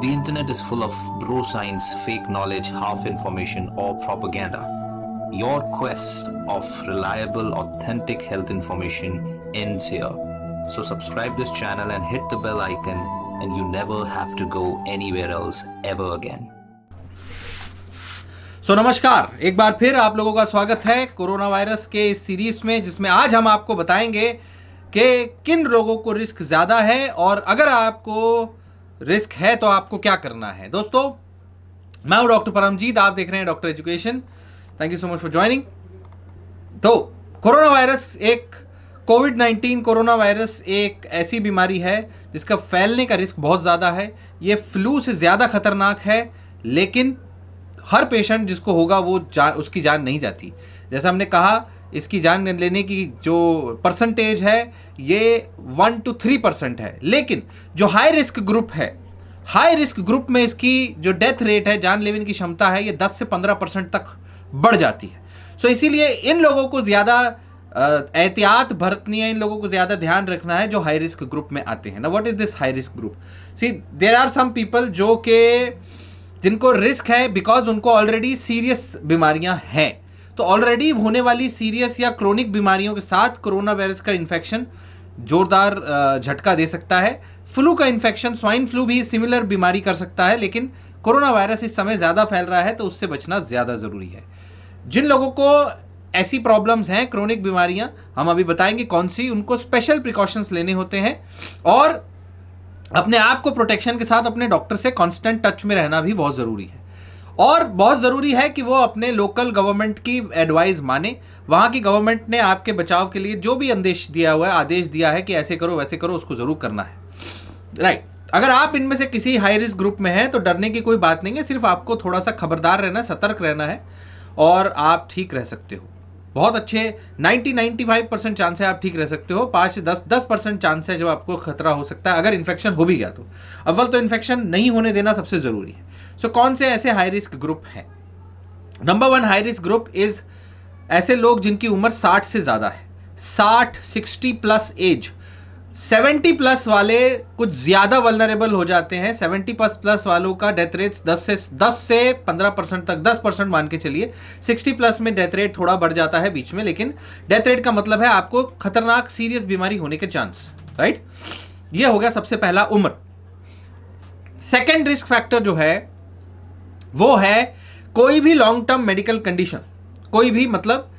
The internet is full of bro science, fake knowledge, half information or propaganda. Your quest of reliable, authentic health information ends here. So subscribe this channel and hit the bell icon and you never have to go anywhere else ever again. So नमस्कार, एक बार फिर आप लोगों का स्वागत है corona virus के इस सीरीज में, जिसमें आज हम आपको बताएंगे कि किन रोगों को रिस्क ज़्यादा है और अगर आपको रिस्क है तो आपको क्या करना है। दोस्तों, मैं हूं डॉक्टर परमजीत, आप देख रहे हैं doctor education. Thank you so much for joining. तो कोरोना वायरस एक कोविड-19 कोरोना वायरस एक ऐसी बीमारी है जिसका फैलने का रिस्क बहुत ज़्यादा है। ये फ्लू से ज़्यादा खतरनाक है, लेकिन हर पेशेंट जिसको होगा वो उसकी जान नहीं जाती। जैसा हमने कहा, इसकी जान लेने की जो परसेंटेज है ये 1 to 3% है, लेकिन जो हाई रिस्क ग्रुप है, हाई रिस्क ग्रुप में इसकी जो डेथ रेट है, जान लेने की क्षमता है, ये 10 से 15% तक बढ़ जाती है। सो इसीलिए इन लोगों को ज़्यादा एहतियात बरतनी है, इन लोगों को ज़्यादा ध्यान रखना है जो हाई रिस्क ग्रुप में आते हैं ना। What is this high risk group? See, there are some people जो के जिनको रिस्क है बिकॉज उनको ऑलरेडी सीरियस बीमारियाँ हैं, तो ऑलरेडी होने वाली सीरियस या क्रोनिक बीमारियों के साथ कोरोना वायरस का इन्फेक्शन जोरदार झटका दे सकता है। फ्लू का इन्फेक्शन, स्वाइन फ्लू भी सिमिलर बीमारी कर सकता है, लेकिन कोरोना वायरस इस समय ज़्यादा फैल रहा है तो उससे बचना ज़्यादा ज़रूरी है। जिन लोगों को ऐसी प्रॉब्लम्स हैं, क्रोनिक बीमारियां, हम अभी बताएंगे कौन सी, उनको स्पेशल प्रिकॉशंस लेने होते हैं और अपने आप को प्रोटेक्शन के साथ अपने डॉक्टर से कॉन्स्टेंट टच में रहना भी बहुत ज़रूरी है। और बहुत ज़रूरी है कि वो अपने लोकल गवर्नमेंट की एडवाइस माने। वहाँ की गवर्नमेंट ने आपके बचाव के लिए जो भी आदेश दिया है कि ऐसे करो वैसे करो, उसको ज़रूर करना है। राइट, अगर आप इनमें से किसी हाई रिस्क ग्रुप में हैं तो डरने की कोई बात नहीं है, सिर्फ आपको थोड़ा सा खबरदार रहना, सतर्क रहना है और आप ठीक रह सकते हो। बहुत अच्छे 90-95% चांस है आप ठीक रह सकते हो। 5-10% चांस है जो आपको खतरा हो सकता है अगर इन्फेक्शन हो भी गया तो। अव्वल तो इन्फेक्शन नहीं होने देना सबसे ज़रूरी है। सो कौन से ऐसे हाई रिस्क ग्रुप हैं? Number 1 high risk group is ऐसे लोग जिनकी उम्र 60 से ज़्यादा है। 60, 60+ एज। 70+ वाले कुछ ज़्यादा वल्नरेबल हो जाते हैं। 70+ वालों का डेथ रेट 10 से 15% तक, 10% मान के चलिए। 60+ में डेथ रेट थोड़ा बढ़ जाता है बीच में, लेकिन डेथ रेट का मतलब है आपको खतरनाक सीरियस बीमारी होने के चांस। राइट, ये हो गया सबसे पहला उम्र। सेकेंड रिस्क फैक्टर जो है वो है कोई भी लॉन्ग टर्म मेडिकल कंडीशन। कोई भी मतलब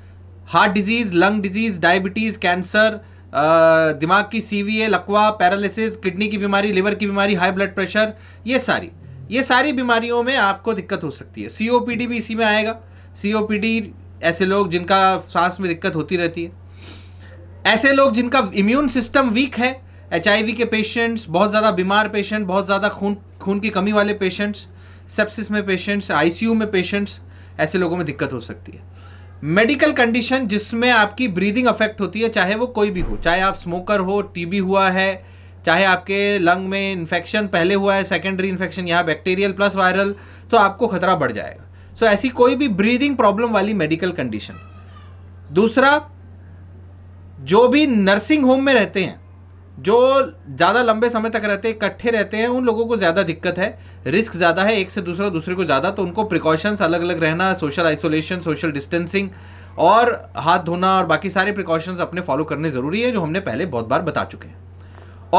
heart disease, lung disease, diabetes, cancer, दिमाग की CVA, लकवा, पैरालिसिस, किडनी की बीमारी, लिवर की बीमारी, हाई ब्लड प्रेशर, ये सारी बीमारियों में आपको दिक्कत हो सकती है। COPD भी इसी में आएगा। COPD ऐसे लोग जिनका सांस में दिक्कत होती रहती है, ऐसे लोग जिनका इम्यून सिस्टम वीक है, HIV के पेशेंट्स, बहुत ज़्यादा बीमार पेशेंट, बहुत ज़्यादा खून की कमी वाले पेशेंट्स, सेप्सिस में पेशेंट्स, ICU में पेशेंट्स, ऐसे लोगों में दिक्कत हो सकती है। मेडिकल कंडीशन जिसमें आपकी ब्रीदिंग अफेक्ट होती है, चाहे वो कोई भी हो, चाहे आप स्मोकर हो, TB हुआ है, चाहे आपके लंग में इन्फेक्शन पहले हुआ है, सेकेंडरी इन्फेक्शन यहाँ बैक्टीरियल प्लस वायरल, तो आपको खतरा बढ़ जाएगा। सो ऐसी कोई भी ब्रीदिंग प्रॉब्लम वाली मेडिकल कंडीशन। दूसरा, जो भी नर्सिंग होम में रहते हैं, जो ज़्यादा लंबे समय तक रहते हैं, इकट्ठे रहते हैं, उन लोगों को ज़्यादा दिक्कत है, रिस्क ज़्यादा है, एक से दूसरा दूसरे को ज़्यादा, तो उनको प्रिकॉशंस अलग अलग रहना, सोशल आइसोलेशन, सोशल डिस्टेंसिंग और हाथ धोना और बाकी सारे प्रिकॉशंस अपने फॉलो करने ज़रूरी है, जो हमने पहले बहुत बार बता चुके हैं।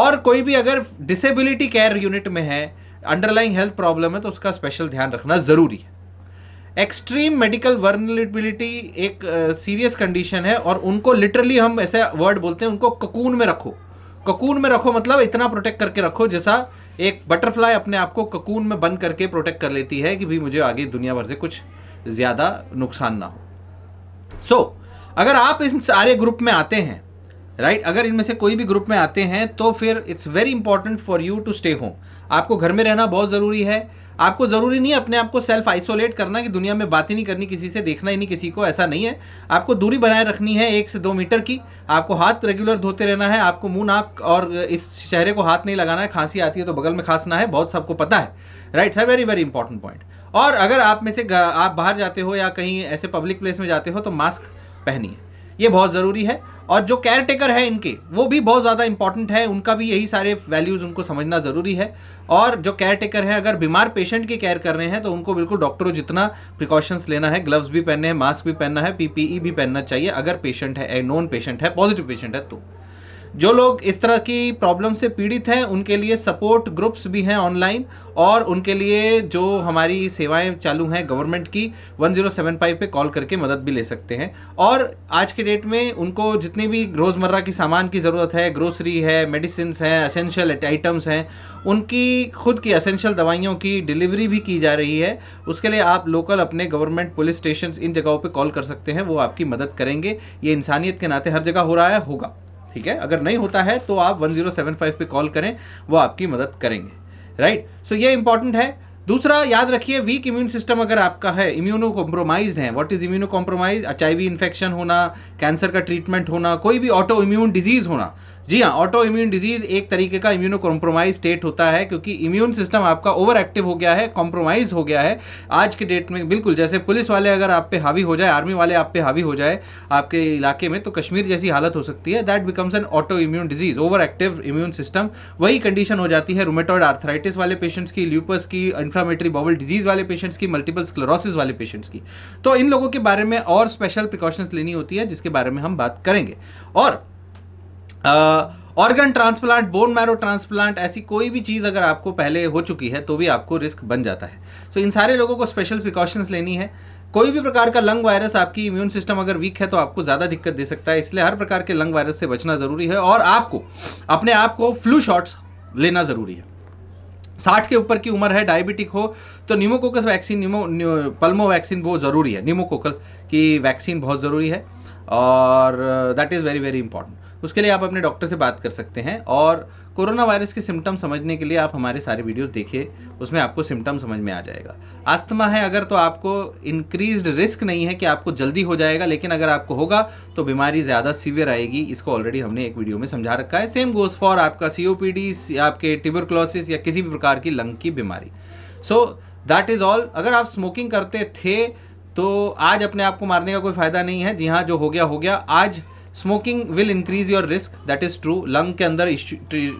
और कोई भी अगर डिसेबिलिटी केयर यूनिट में है, अंडरलाइंग हेल्थ प्रॉब्लम है, तो उसका स्पेशल ध्यान रखना ज़रूरी है। एक्सट्रीम मेडिकल वर्नरेबिलिटी एक सीरियस कंडीशन है और उनको लिटरली, हम ऐसे वर्ड बोलते हैं, उनको ककून में रखो। ककून में रखो मतलब इतना प्रोटेक्ट करके रखो जैसा एक बटरफ्लाई अपने आप को ककून में बंद करके प्रोटेक्ट कर लेती है कि भाई मुझे आगे दुनिया भर से कुछ ज़्यादा नुकसान ना हो। सो अगर आप इन सारे ग्रुप में आते हैं, राइट, अगर इनमें से कोई भी ग्रुप में आते हैं तो फिर it's very important for you to stay home. आपको घर में रहना बहुत ज़रूरी है। आपको ज़रूरी नहीं है अपने आप को सेल्फ आइसोलेट करना कि दुनिया में बात ही नहीं करनी, किसी से देखना ही नहीं किसी को, ऐसा नहीं है। आपको दूरी बनाए रखनी है 1 से 2 मीटर की। आपको हाथ रेगुलर धोते रहना है। आपको मुंह, नाक और इस चेहरे को हाथ नहीं लगाना है। खांसी आती है तो बगल में खांसना है, बहुत सबको पता है, right sir. Very very important point. और अगर आप में से आप बाहर जाते हो या कहीं ऐसे पब्लिक प्लेस में जाते हो तो मास्क पहनिए। ये बहुत ज़रूरी है। और जो केयर टेकर है इनके वो भी बहुत ज़्यादा इंपॉर्टेंट है, उनका भी यही सारे वैल्यूज़ उनको समझना ज़रूरी है। और जो केयर टेकर है अगर बीमार पेशेंट की केयर कर रहे हैं तो उनको बिल्कुल डॉक्टरों जितना प्रिकॉशंस लेना है, ग्लव्स भी पहनने हैं, मास्क भी पहनना है, पीपीई भी पहनना चाहिए अगर पेशेंट है, नॉन पेशेंट है, पॉजिटिव पेशेंट है। तो जो लोग इस तरह की प्रॉब्लम से पीड़ित हैं उनके लिए सपोर्ट ग्रुप्स भी हैं ऑनलाइन, और उनके लिए जो हमारी सेवाएं चालू हैं गवर्नमेंट की 1075 पे कॉल करके मदद भी ले सकते हैं। और आज के डेट में उनको जितनी भी रोज़मर्रा की सामान की ज़रूरत है, ग्रोसरी है, मेडिसिन्स हैं, असेंशियल आइटम्स हैं, उनकी खुद की असेंशियल दवाइयों की डिलीवरी भी की जा रही है। उसके लिए आप लोकल अपने गवर्नमेंट पुलिस स्टेशन इन जगहों पर कॉल कर सकते हैं, वो आपकी मदद करेंगे। ये इंसानियत के नाते हर जगह हो रहा है, होगा, ठीक है। अगर नहीं होता है तो आप 1075 पे कॉल करें, वो आपकी मदद करेंगे, राइट। सो ये इंपॉर्टेंट है। दूसरा याद रखिए, वीक इम्यून सिस्टम अगर आपका है, इम्यूनो कॉम्प्रोमाइज है। What is immuno compromise? HIV infection होना, कैंसर का ट्रीटमेंट होना, कोई भी ऑटो इम्यून डिजीज होना। जी हाँ, ऑटो इम्यून डिजीज एक तरीके का इम्यूनो कॉम्प्रोमाइज स्टेट होता है, क्योंकि इम्यून सिस्टम आपका ओवर एक्टिव हो गया है, कॉम्प्रोमाइज हो गया है। आज के डेट में बिल्कुल जैसे पुलिस वाले अगर आप पे हावी हो जाए, आर्मी वाले आप पे हावी हो जाए आपके इलाके में, तो कश्मीर जैसी हालत हो सकती है। That becomes an auto immune disease, over active immune system. वही कंडीशन हो जाती है रूमेटॉइड आर्थराइटिस वाले पेशेंट्स की, ल्यूपस की, इन्फ्लामेटरी बॉवल डिजीज वाले पेशेंट्स की, मल्टीपल स्क्लेरोसिस वाले पेशेंट्स की। तो इन लोगों के बारे में और स्पेशल प्रिकॉशंस लेनी होती है, जिसके बारे में हम बात करेंगे। और organ transplant, bone marrow transplant, ऐसी कोई भी चीज़ अगर आपको पहले हो चुकी है तो भी आपको रिस्क बन जाता है। सो इन सारे लोगों को स्पेशल प्रिकॉशंस लेनी है। कोई भी प्रकार का लंग वायरस, आपकी इम्यून सिस्टम अगर वीक है तो आपको ज़्यादा दिक्कत दे सकता है, इसलिए हर प्रकार के लंग वायरस से बचना ज़रूरी है। और आपको अपने आप को फ्लू शॉट्स लेना ज़रूरी है। 60 के ऊपर की उम्र है, डायबिटिक हो तो न्यूमोकोकस वैक्सीन, पल्मो वैक्सीन वो ज़रूरी है, न्यूमोकोकल की वैक्सीन बहुत ज़रूरी है। और that is very very important. उसके लिए आप अपने डॉक्टर से बात कर सकते हैं। और कोरोना वायरस के सिम्टम समझने के लिए आप हमारे सारे वीडियोस देखिए, उसमें आपको सिम्टम समझ में आ जाएगा। अस्थमा है अगर तो आपको इंक्रीज्ड रिस्क नहीं है कि आपको जल्दी हो जाएगा, लेकिन अगर आपको होगा तो बीमारी ज़्यादा सीवियर आएगी, इसको ऑलरेडी हमने एक वीडियो में समझा रखा है। सेम गोज़ फॉर आपका COPD, आपके ट्यूबरकुलोसिस या किसी भी प्रकार की लंग की बीमारी। So that is all. अगर आप स्मोकिंग करते थे तो आज अपने आप को मारने का कोई फ़ायदा नहीं है। जी हाँ, जो हो गया हो गया। आज smoking will increase your risk, that is true. Lung के अंदर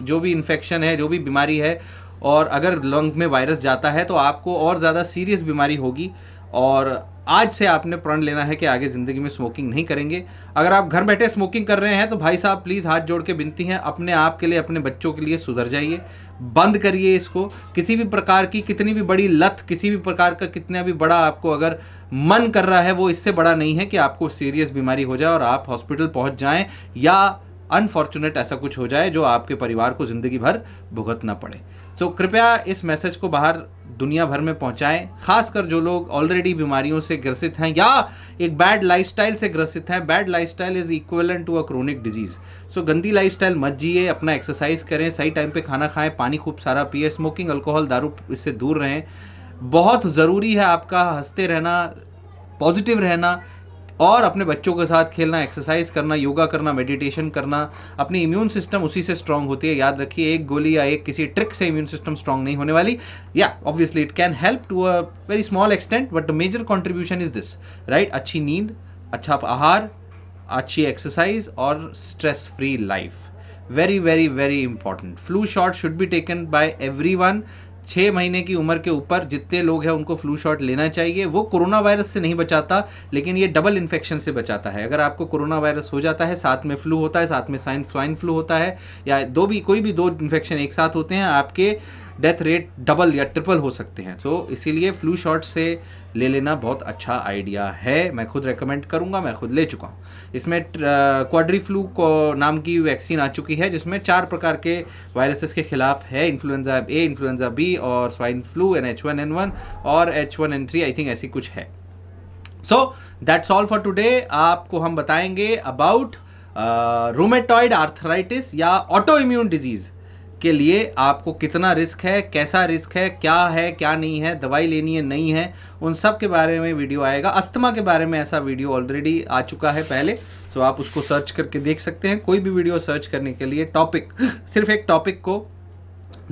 जो भी इन्फेक्शन है, जो भी बीमारी है, और अगर लंग में वायरस जाता है तो आपको और ज़्यादा सीरियस बीमारी होगी। और आज से आपने प्रण लेना है कि आगे ज़िंदगी में स्मोकिंग नहीं करेंगे। अगर आप घर बैठे स्मोकिंग कर रहे हैं तो भाई साहब प्लीज़ हाथ जोड़ के विनती है, अपने आप के लिए, अपने बच्चों के लिए सुधर जाइए, बंद करिए इसको। किसी भी प्रकार की कितनी भी बड़ी लत, किसी भी प्रकार का कितना भी बड़ा आपको अगर मन कर रहा है, वो इससे बड़ा नहीं है कि आपको सीरियस बीमारी हो जाए और आप हॉस्पिटल पहुँच जाएँ, या अनफॉर्चुनेट ऐसा कुछ हो जाए जो आपके परिवार को ज़िंदगी भर भुगतना पड़े। तो कृपया इस मैसेज को बाहर दुनिया भर में पहुंचाएं, खासकर जो लोग ऑलरेडी बीमारियों से ग्रसित हैं या एक बैड लाइफस्टाइल से ग्रसित हैं। Bad lifestyle is equivalent to a chronic disease. So गंदी लाइफस्टाइल मत जिए, अपना एक्सरसाइज करें, सही टाइम पे खाना खाएं, पानी खूब सारा पिए, स्मोकिंग, अल्कोहल, दारू इससे दूर रहें। बहुत ज़रूरी है आपका हंसते रहना, पॉजिटिव रहना, और अपने बच्चों के साथ खेलना, एक्सरसाइज करना, योगा करना, मेडिटेशन करना। अपनी इम्यून सिस्टम उसी से स्ट्रांग होती है। याद रखिए, एक गोली या एक किसी ट्रिक से इम्यून सिस्टम स्ट्रांग नहीं होने वाली। या obviously it can help to a very small extent, but the major contribution is this, right. अच्छी नींद, अच्छा आहार, अच्छी एक्सरसाइज और stress free life, very very very important. Flu shot should be taken by everyone. 6 महीने की उम्र के ऊपर जितने लोग हैं उनको फ्लू शॉट लेना चाहिए। वो कोरोना वायरस से नहीं बचाता, लेकिन ये डबल इन्फेक्शन से बचाता है। अगर आपको कोरोना वायरस हो जाता है, साथ में फ्लू होता है, साथ में स्वाइन फ्लू होता है, या कोई भी दो इन्फेक्शन एक साथ होते हैं, आपके डेथ रेट डबल या ट्रिपल हो सकते हैं। तो इसीलिए फ्लू शॉट से ले लेना बहुत अच्छा आइडिया है। मैं खुद रेकमेंड करूंगा, मैं खुद ले चुका हूँ। इसमें क्वाड्री फ्लू को नाम की वैक्सीन आ चुकी है, जिसमें 4 प्रकार के वायरसेस के खिलाफ है। इन्फ्लुएंजा A, इन्फ्लुएंजा B और स्वाइन फ्लू एंड H1N1 और H1N3 आई थिंक ऐसी कुछ है। So that's all for today. आपको हम बताएंगे अबाउट रूमेटॉइड आर्थराइटिस या ऑटो इम्यून डिजीज़ के लिए आपको कितना रिस्क है, कैसा रिस्क है, क्या है क्या नहीं है, दवाई लेनी है नहीं है, उन सब के बारे में वीडियो आएगा। अस्थमा के बारे में ऐसा वीडियो ऑलरेडी आ चुका है पहले, तो आप उसको सर्च करके देख सकते हैं। कोई भी वीडियो सर्च करने के लिए टॉपिक, सिर्फ एक टॉपिक को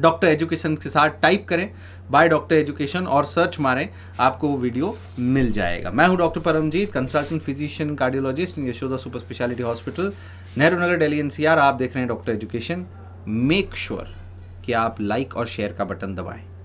डॉक्टर एजुकेशन के साथ टाइप करें, बाय डॉक्टर एजुकेशन और सर्च मारें, आपको वो वीडियो मिल जाएगा। मैं हूं doctor Paramjit, consultant physician cardiologist Yashoda super speciality hospital, Nehru Nagar, Delhi NCR। आप देख रहे हैं डॉक्टर एजुकेशन। मेक श्योर कि आप लाइक और शेयर का बटन दबाएं।